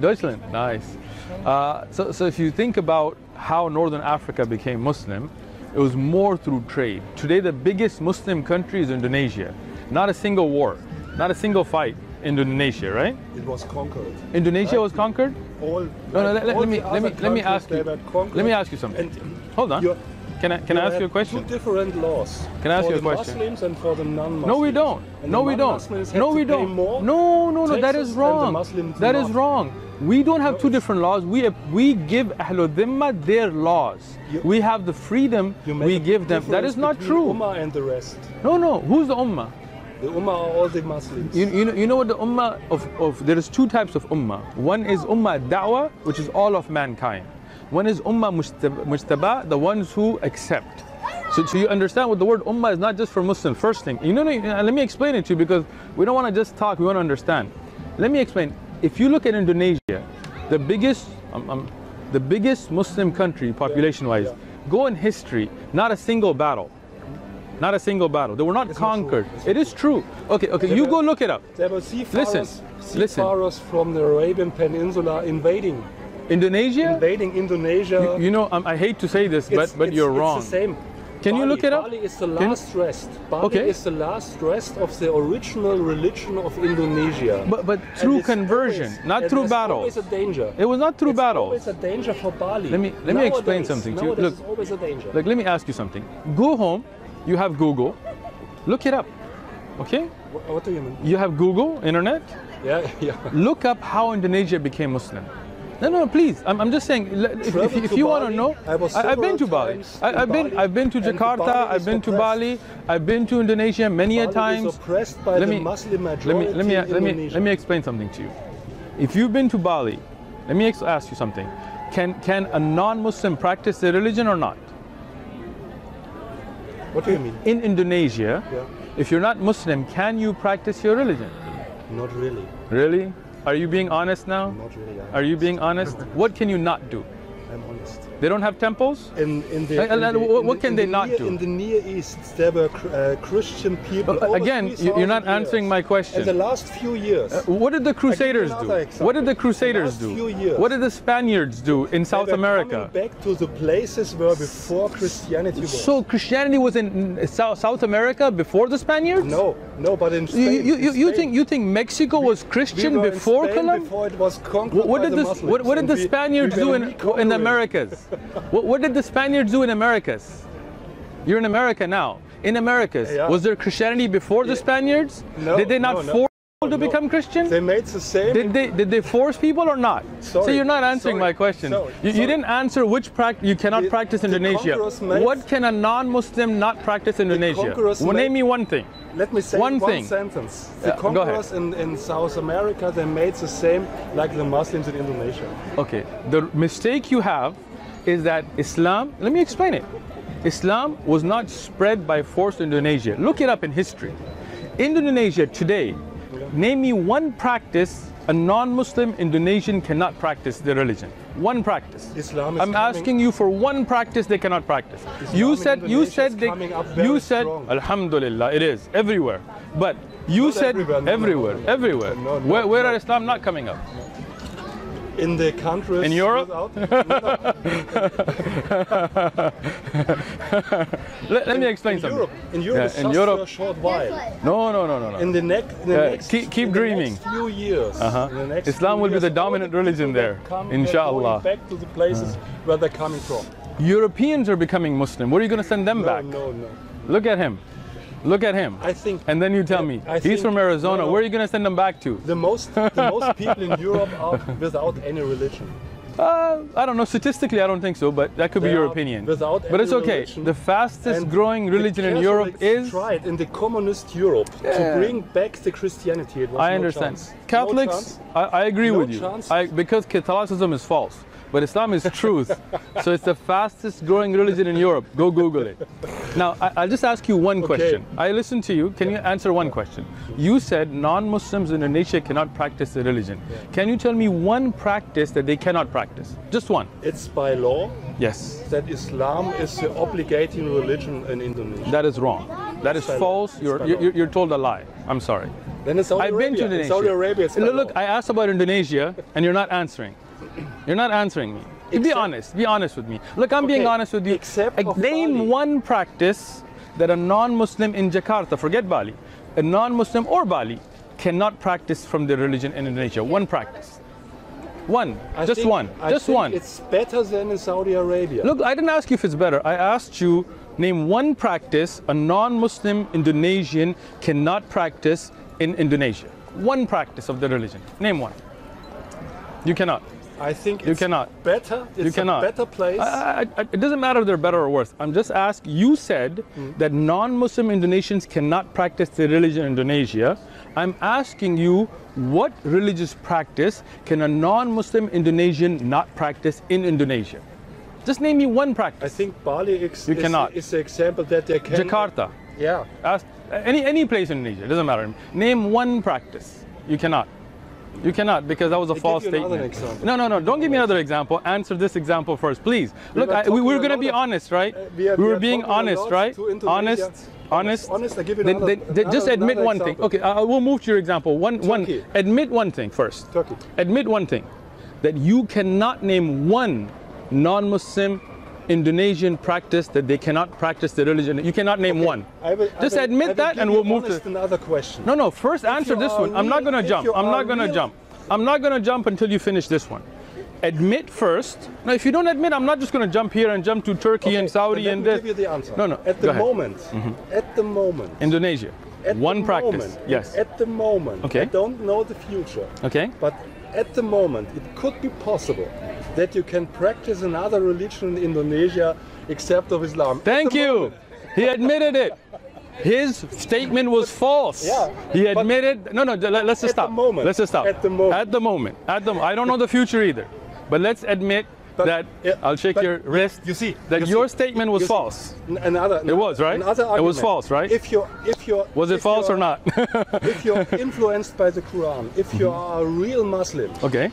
Deutschland, nice. So if you think about how Northern Africa became Muslim, it was more through trade. Today, the biggest Muslim country is Indonesia. Not a single war, not a single fight in Indonesia, right? It was conquered. Indonesia was conquered? All, let me ask you something. And hold on. Can I ask you a question? Two different laws. Can I ask you a question? For the Muslims and for the non-Muslims. No, we don't. And no, we don't. No, we don't. No, that is wrong. That is wrong. We don't have two different laws. We give Ahlul Dhimmah their laws. We have the freedom we give them. That is not true. Ummah and the rest. No. Who's the Ummah? The Ummah are all the Muslims. You know what the Ummah of there is two types of Ummah. One is Ummah dawah, which is all of mankind. One is Ummah mujtaba, the ones who accept. So you understand what the word Ummah is, not just for Muslims. First thing, let me explain it to you, because we don't want to just talk, we want to understand. Let me explain. If you look at Indonesia, the biggest Muslim country population-wise, go in history, not a single battle. Not a single battle. They were not conquered. It is true. Okay, you go look it up. There were seafarers from the Arabian Peninsula invading. Indonesia? Invading Indonesia. I hate to say this, but you're wrong. It's the same. Can you look it up? Bali is the last rest. Bali is the last rest of the original religion of Indonesia. But through conversion, not through battle. It's always a danger. It was not through battle. It's always a danger for Bali. Let me explain something to you. Look, it's always a danger. Look, let me ask you something. Go home. You have Google. Look it up. Okay? What do you mean? You have Google, internet? Yeah. Look up how Indonesia became Muslim. No, please. I'm just saying, if you want to know, I've been to Bali. I've been to Jakarta. I've been to Bali. I've been to Indonesia many a times. Oppressed by the Muslim majority. Let me explain something to you. If you've been to Bali, let me ask you something. Can a non-Muslim practice their religion or not? What do you mean? In Indonesia, if you're not Muslim, can you practice your religion? Not really. Really? Are you being honest now? Not really. Honest. Are you being honest? What can you not do? I'm honest. They don't have temples? What can they not do? In the Near East, there were Christian people. Again, you're not answering my question. In the last few years. What did the Crusaders do? What did the Crusaders do? What did the Spaniards do in South America? They were coming back to the places where before Christianity was. So Christianity was in South America before the Spaniards? No, but in Spain. You think Mexico was Christian before Columbus? Before it was conquered by the Muslims. What did the Spaniards do in the Americas? What did the Spaniards do in Americas? You're in America now. In Americas, was there Christianity before the Spaniards? No, did they not force people to become Christian? They made the same. Did they force people or not? Sorry, so you're not answering my question. You didn't answer which practice you cannot practice in Indonesia. What can a non-Muslim not practice in Indonesia? Name me one thing. Let me say one sentence. The conquerors in South America, they made the same like the Muslims in Indonesia. Okay, the mistake you have is that Islam, let me explain it. Islam was not spread by force to Indonesia. Look it up in history. In Indonesia today, name me one practice a non-Muslim Indonesian cannot practice their religion. One practice. Islam is asking you for one practice they cannot practice. Islam you said Alhamdulillah, it is everywhere. But you said everywhere. Where are Islam not coming up? In the countries in Europe? Let me explain something. In Europe, it's just for a short while. No. Keep dreaming. In the next few years, Islam will be the dominant religion there, inshallah. Back to the places where they're coming from. Europeans are becoming Muslim. What are you going to send them back? No. Look at him. I think, and then you tell me. He's from Arizona. Where are you going to send him back to? The most people in Europe are without any religion. I don't know. Statistically, I don't think so, but that could be your opinion. But it's okay. Religion. The fastest growing religion in Europe is... tried in the communist Europe to bring back the Christianity. It was I understand. Catholics, I agree with you. Because Catholicism is false. but Islam is truth. So it's the fastest growing religion in Europe. Go Google it. Now, I'll just ask you one question. I listened to you. Can you answer one question? You said non-Muslims in Indonesia cannot practice the religion. Can you tell me one practice that they cannot practice? Just one. It's by law. Yes. That Islam is the obligating religion in Indonesia. That is wrong. That is false. You're told a lie. I'm sorry. Then it's Saudi Arabia. I've been to Indonesia. Saudi Arabia is look, I asked about Indonesia, and you're not answering. You're not answering me. Be honest with me. Look, I'm being honest with you. Name one practice that a non-Muslim in Jakarta, forget Bali, a non-Muslim or Bali cannot practice from their religion in Indonesia. One practice. One. I think it's better than in Saudi Arabia. Look, I didn't ask you if it's better. I asked you, name one practice a non-Muslim Indonesian cannot practice in Indonesia. One practice of the religion. Name one. You cannot. I think it's better. It's a better place. It doesn't matter if they're better or worse. I'm just asking. You said that non-Muslim Indonesians cannot practice the religion in Indonesia. I'm asking you, what religious practice can a non-Muslim Indonesian not practice in Indonesia? Just name me one practice. I think Bali is the example that they can. Jakarta. Yeah. Ask, any place in Indonesia. It doesn't matter. Name one practice. You cannot. You cannot, because that was a false statement. No, don't give me another example. Answer this example first, please. Look, we're going to be honest, right? We were being honest, right? Honest. I give you just admit one thing. Okay, we'll move to your example. Admit one thing first. Turkey. Admit one thing, that you cannot name one non-Muslim Indonesian practice that they cannot practice the religion. You cannot name one. Just admit that, and we'll move to another question. No, first answer this one. I'm not going to jump. I'm not going to jump until you finish this one. Admit first. Now, if you don't admit, I'm not just going to jump here and jump to Turkey and Saudi and this. Give you the answer. No. At the moment. Indonesia. One practice. Yes. At the moment. Okay. I don't know the future. Okay. But at the moment, it could be possible that you can practice another religion in Indonesia except of Islam. Thank you. He admitted it. His statement was false. Yeah, he admitted. No, let's just stop. Let's just stop. At the moment. I don't know the future either. But let's admit that I'll shake your wrist. You see that your statement was false. It was, right? It was false, right? Was it false or not? If you're influenced by the Quran, if you are a real Muslim, okay,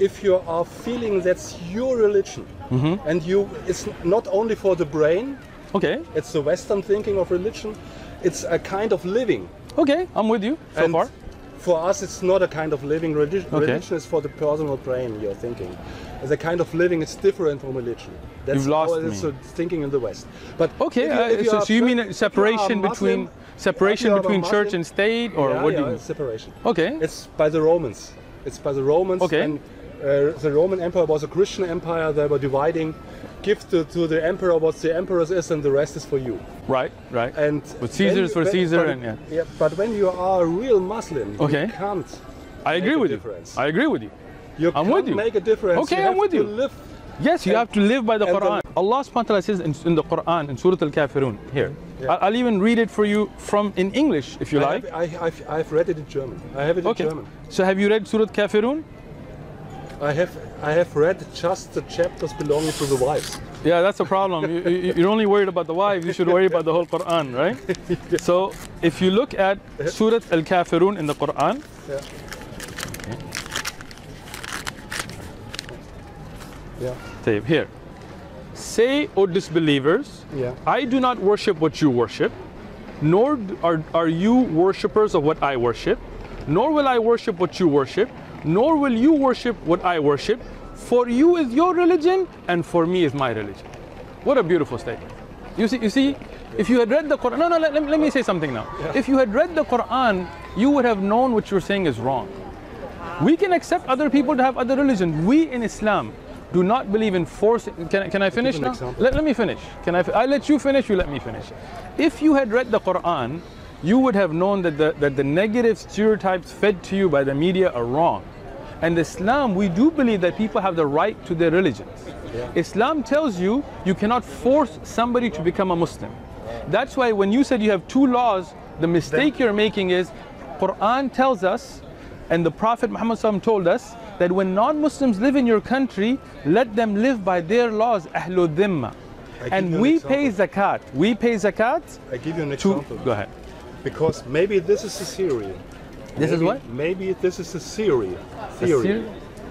if you are feeling that's your religion, and it's not only for the brain, okay, it's the Western thinking of religion, it's a kind of living. Okay, I'm with you so far. For us, it's not a kind of living. Religion is for the personal brain, you're thinking. The kind of living is different from religion. That's how it's thinking in the West. But so you mean separation between church and state, or what do you mean? Separation. Okay. It's by the Romans. Okay. And the Roman Empire was a Christian empire. They were dividing. Give to the emperor what the emperor's is, and the rest is for you. Right. And but Caesar's for Caesar, but when you are a real Muslim, you can't. I agree with you. I agree with you. I'm with you. Make a difference. Okay, I'm with you. Yes, you have to live by the Quran. Allah SWT says in the Quran, in Surat al-Kafirun, here. Yeah. I'll even read it for you in English, if you like. I've read it in German. I have it in German. So have you read Surat al-Kafirun? I have read just the chapters belonging to the wives. Yeah, that's a problem. You're only worried about the wives. You should worry about the whole Quran, right? Yeah. So if you look at Surat al-Kafirun in the Quran, here. Say, O disbelievers, I do not worship what you worship, nor are you worshippers of what I worship, nor will I worship what you worship, nor will you worship what I worship, for you is your religion, and for me is my religion. What a beautiful statement. You see, if you had read the Quran, let me say something now. If you had read the Quran, you would have known what you're saying is wrong. We can accept other people to have other religions. We in Islam do not believe in forcing. Can I finish now? Let me finish. I let you finish, you let me finish. If you had read the Quran, you would have known that the negative stereotypes fed to you by the media are wrong. And Islam, we do believe that people have the right to their religions. Islam tells you, you cannot force somebody to become a Muslim. That's why when you said you have two laws, the mistake you're making is, Quran tells us, and the Prophet Muhammad told us, that when non-Muslims live in your country, let them live by their laws, Ahlul Dhimmah. And we pay zakat. We pay zakat. I give you an example. Go ahead. Because maybe this is a theory. This is what? Maybe this is a theory.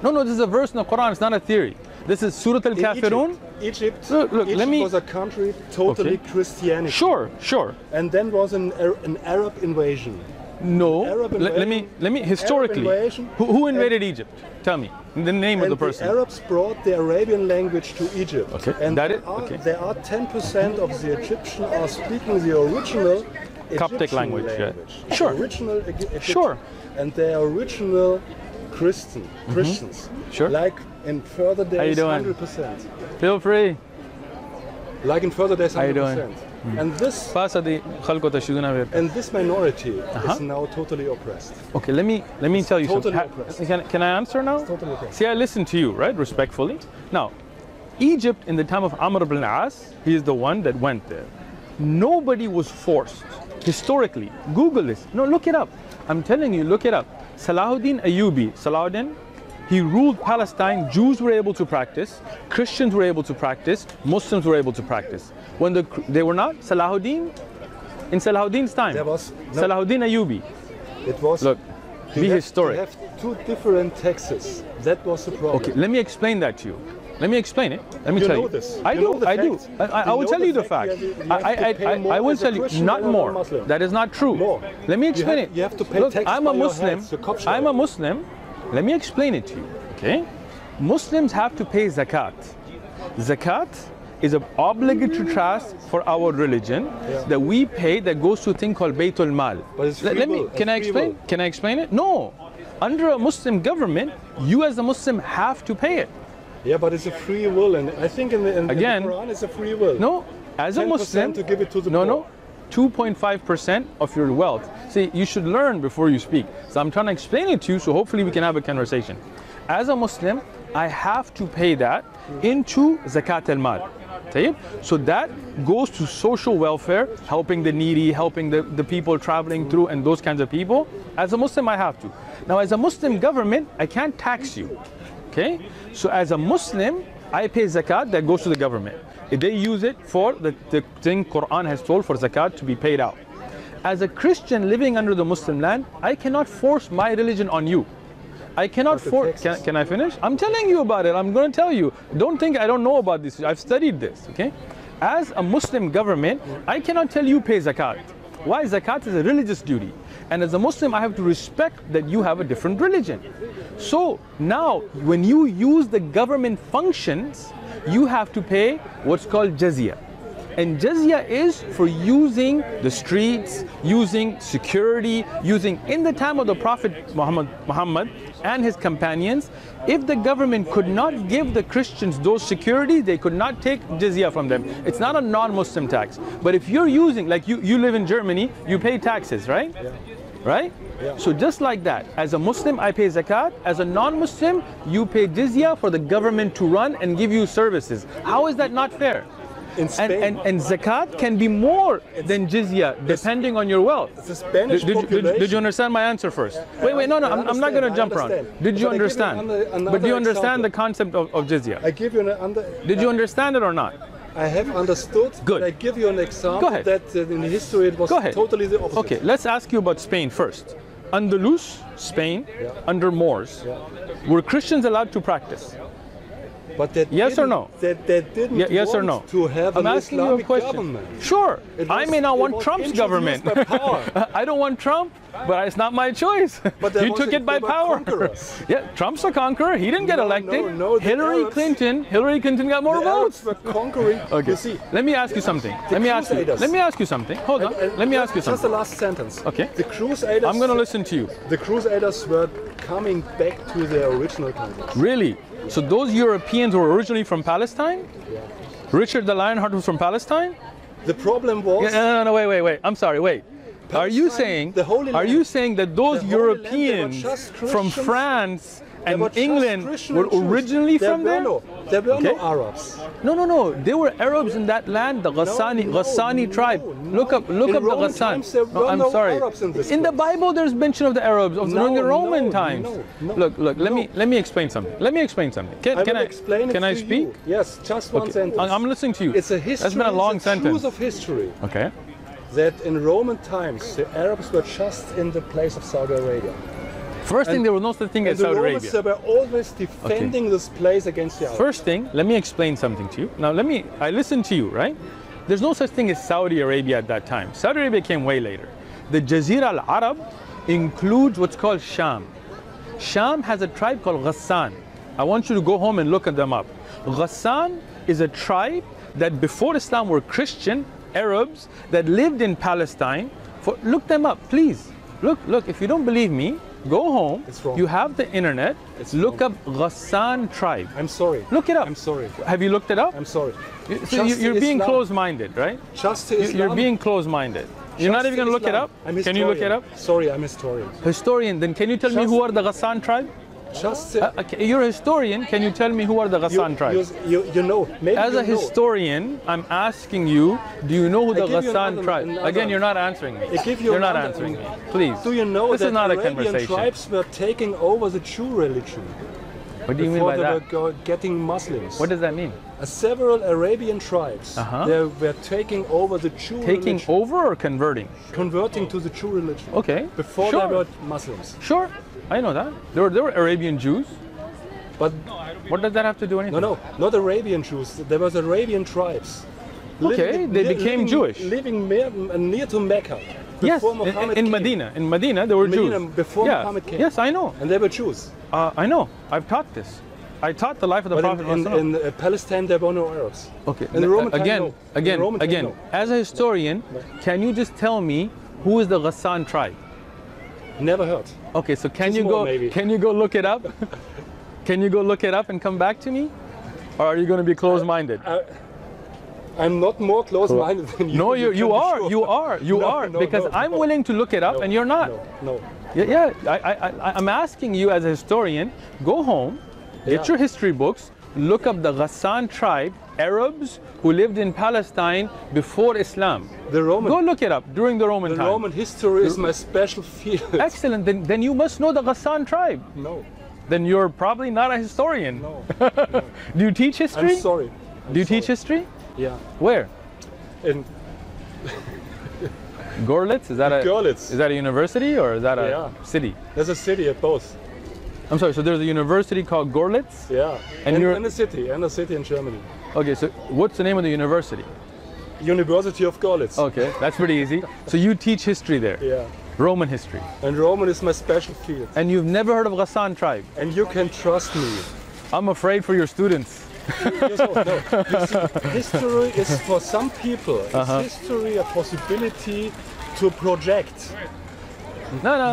No, no, this is a verse in the Quran. It's not a theory. This is Surat al-Kafirun. Egypt, Egypt was a country totally Christianity. Sure, sure. And then was an Arab invasion. No, Arab invasion, let me historically. Invasion, who invaded Egypt? Tell me the name of the person. The Arabs brought the Arabian language to Egypt. Okay, and that there are 10% of the Egyptians are speaking the original Coptic language. Yeah. Sure, original Egyptian, sure, and they are original Christians. Mm-hmm. Sure, like in further days, 100%. Feel free. Like in further days, 100%. And this minority is now totally oppressed. Okay, let me tell you something. Can I answer now? It's totally oppressed. See, I listen to you, right? Respectfully. Now, Egypt in the time of Amr ibn As, he is the one that went there. Nobody was forced. Historically, Google this. No, look it up. I'm telling you, look it up. Salahuddin Ayyubi. Salahuddin, he ruled Palestine. Jews were able to practice, Christians were able to practice, Muslims were able to practice. When they were not, Salahuddin, in Salahuddin's time, there was no, Salahuddin Ayyubi. It was, look, be historic. They have two different taxes. That was the problem. Okay, let me explain that to you. Let me explain it. Let me tell you. This. I do. I will tell you the fact. I will tell you, not more. That is not true. More. Let me explain it. You have to pay tax. I'm a Muslim. I'm a Muslim. Let me explain it to you, okay? Muslims have to pay zakat. Zakat is an obligatory trust for our religion that we pay, that goes to a thing called Baitul Mal. Can I explain it? No. Under a Muslim government, you as a Muslim have to pay it. Yeah, but it's a free will, and I think in the Quran it's a free will. No, as a Muslim, to give it to the poor. 2.5% of your wealth. See, you should learn before you speak. So I'm trying to explain it to you, so hopefully we can have a conversation. As a Muslim, I have to pay that into zakat al-mal. So that goes to social welfare, helping the needy, helping the people traveling through and those kinds of people. As a Muslim, I have to. Now, as a Muslim government, I can't tax you. Okay? So as a Muslim, I pay zakat that goes to the government. They use it for the thing Quran has told for zakat to be paid out. As a Christian living under the Muslim land, I cannot force my religion on you. I cannot force... Can I finish? I'm telling you about it. I'm going to tell you. Don't think I don't know about this. I've studied this. Okay? As a Muslim government, I cannot tell you pay zakat. Why? Zakat is a religious duty. And as a Muslim, I have to respect that you have a different religion. So now, when you use the government functions, you have to pay what's called jizya. And jizya is for using the streets, using security, using... In the time of the Prophet Muhammad and his companions, if the government could not give the Christians those securities, they could not take jizya from them. It's not a non-Muslim tax. But if you're using... Like you live in Germany, you pay taxes, right? Yeah. Right? Yeah. So just like that, as a Muslim, I pay zakat. As a non-Muslim, you pay jizya for the government to run and give you services. How is that not fair? In Spain, and zakat can be more than jizya, depending on your wealth. The Spanish did you understand my answer first? Wait, no, I'm not going to jump around. Did you understand? But do you understand the concept of jizya? I give you did you understand it or not? I have understood. Good. I give you an example that in history it was totally the opposite. Okay, let's ask you about Spain first. Andalus, Spain, under Moors, were Christians allowed to practice? But that yes or no? They didn't want or no? to have an Islamic government. Sure, I may not want Trump's government. I don't want Trump, but it's not my choice. But you took it by power. Yeah, Trump's a conqueror. He didn't get elected. No, Hillary Clinton got more votes. The Arabs were conquering. Okay. You see, let me ask you something. Let me ask you something. Hold on. Let me ask you something. Just the last sentence. Okay. The Crusaders. I'm going to listen to you. The Crusaders were coming back to their original countries. Really? So those Europeans were originally from Palestine? Yeah. Richard the Lionheart was from Palestine? The problem was... No, wait. I'm sorry, wait. Palestine, are you saying that those Europeans from France and England were originally from there? There were no Arabs. No. There were Arabs in that land, the Ghassani tribe. Look up the Ghassan. No, I'm sorry. In the Bible, there's mention of the Arabs during the Roman times. Look. Let me explain something. Can I speak? Yes, just one sentence. I'm listening to you. It's a history. That's been a long sentence. Truth of history. Okay. That in Roman times the Arabs were just in the place of Saudi Arabia. First thing, there was no such thing as Saudi Arabia. They were always defending this place against the Arabs. First thing, let me explain something to you. Now, I listened to you, right? There's no such thing as Saudi Arabia at that time. Saudi Arabia came way later. The Jazeera Al Arab includes what's called Sham. Sham has a tribe called Ghassan. I want you to go home and look at them up. Ghassan is a tribe that before Islam were Christian Arabs that lived in Palestine. Look them up, please. Look, if you don't believe me, go home. It's wrong. You have the internet. Look up Ghassan tribe. I'm sorry. Look it up. I'm sorry. Have you looked it up? I'm sorry. You're being closed-minded, right? You're being closed-minded. You're not even going to look it up? Can you look it up? Sorry, I'm a historian. Historian, then can you tell me who are the Ghassan tribe? You're a historian. Can you tell me who are the Ghassan tribes? You know. Maybe as a historian, I'm asking you, do you know who the Ghassan tribe? Again, you're not answering me. You're not answering me. Please. Do you know that the Arabian tribes were taking over the Jew religion? What do you mean by that? Before they were getting Muslims. What does that mean? Several Arabian tribes, they were taking over the Jew religion. Taking over or converting? Converting to the Jew religion. Okay. Before they were Muslims. Sure. I know that. There were Arabian Jews. But what does that have to do anything? No, not Arabian Jews. There was Arabian tribes. Okay, they became Jewish. Living near to Mecca. Yes, in Medina. In Medina, there were Jews. Before Muhammad came. Yes, I know. And they were Jews. I know. I've taught this. I taught the life of the Prophet. In Palestine, there were no Arabs. Okay. In the Roman time, no. As a historian, can you just tell me who is the Ghassan tribe? Never heard. Okay, so can you go look it up? Can you go look it up and come back to me? Or are you going to be closed-minded? I'm not more close-minded than you. No, you are, because I'm willing to look it up and you're not. No. Yeah. I'm asking you as a historian, go home, get your history books, look up the Ghassan tribe, Arabs who lived in Palestine before Islam. Go look it up during the Roman time. The Roman history is my special field. Excellent. Then you must know the Ghassan tribe. No. Then you're probably not a historian. No. Do you teach history? I'm sorry. Do you teach history? Yeah. Where? In Görlitz? Görlitz. Is that a university or is that a city? There's a city at both. I'm sorry, so there's a university called Görlitz? Yeah, and a city in Germany. Okay, so what's the name of the university? University of Görlitz. Okay, that's pretty easy. So you teach history there? Yeah. Roman history. And Roman is my special field. And you've never heard of Ghassan tribe? And you can trust me. I'm afraid for your students. You see, history is for some people, it's history a possibility to project.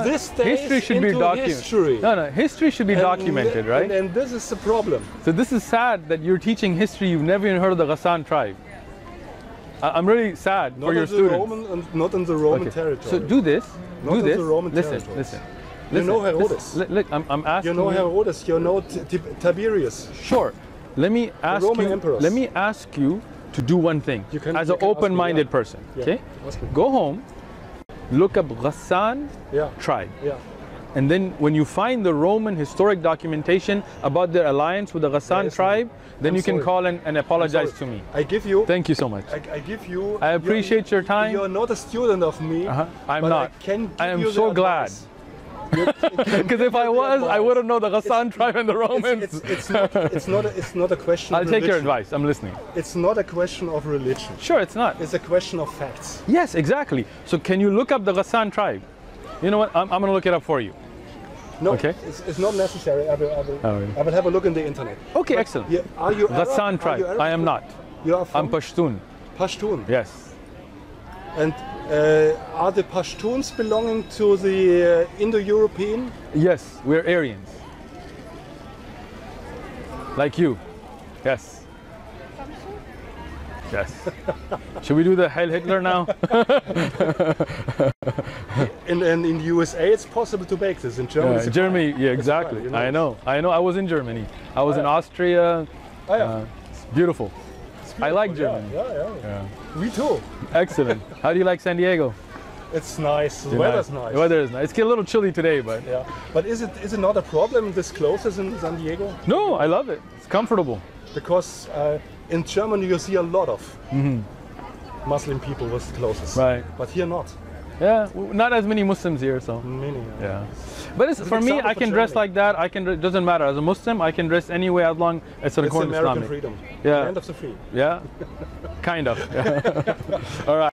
History should be documented. History should be documented, right? And this is the problem. So this is sad that you're teaching history, you've never even heard of the Ghassan tribe. I'm really sad for your students. Not in the Roman territory. So do this. Do this. Listen. You know Herodes. Look, I'm asking you. You know Herodes. You know Tiberius. Sure. Let me ask you to do one thing. As an open-minded person, okay? Go home. Look up Ghassan tribe. Yeah. And then when you find the Roman historic documentation about their alliance with the Ghassan tribe, then you can call and apologize to me. I give you. Thank you so much. I give you. I appreciate your time. You're not a student of me. I'm not. I am so glad. Because if I was, I wouldn't know the Ghassan tribe and the Romans. It's not a question of religion. I'll take your advice. I'm listening. It's not a question of religion. Sure, it's not. It's a question of facts. Yes, exactly. So can you look up the Ghassan tribe? You know what? I'm going to look it up for you. No, it's not necessary. I will have a look in the internet. Okay, excellent. Are you Arab? Ghassan tribe. I am not. You are from? I'm Pashtun. Pashtun? Yes. And are the Pashtuns belonging to the Indo-European? Yes, we're Aryans. Like you. Yes. Yes. Should we do the Heil Hitler now? in the USA, it's possible to bake this. In Germany, yeah, yeah, exactly. Fine, you know? I know. I was in Germany. I was in Austria. Oh, yeah. It's beautiful. I like Germany. Yeah. Me too. Excellent. How do you like San Diego? It's nice. The weather's nice. The weather is nice. It's a little chilly today, but yeah. But is it not a problem this clothes in San Diego? No, I love it. It's comfortable. Because in Germany you see a lot of Muslim people with clothes. Right. But here not. Yeah, not as many Muslims here, so. Many. Yeah. But it's for me, I can dress like that. It doesn't matter. As a Muslim, I can dress any way as long as it's according to Islamic freedom. Yeah. Land of the free. Yeah. Kind of. Yeah. All right.